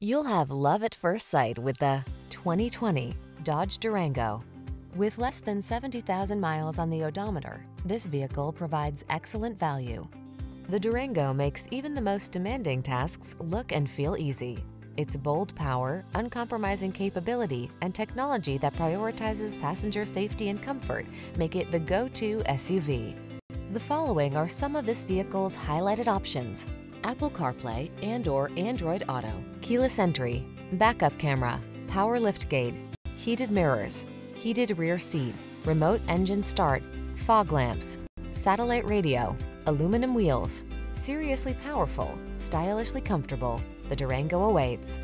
You'll have love at first sight with the 2020 Dodge Durango. With less than 70,000 miles on the odometer, this vehicle provides excellent value. The Durango makes even the most demanding tasks look and feel easy. Its bold power, uncompromising capability, and technology that prioritizes passenger safety and comfort make it the go-to SUV. The following are some of this vehicle's highlighted options: Apple CarPlay and/or Android Auto, keyless entry, backup camera, power liftgate, heated mirrors, heated rear seat, remote engine start, fog lamps, satellite radio, aluminum wheels. Seriously powerful, stylishly comfortable, the Durango awaits.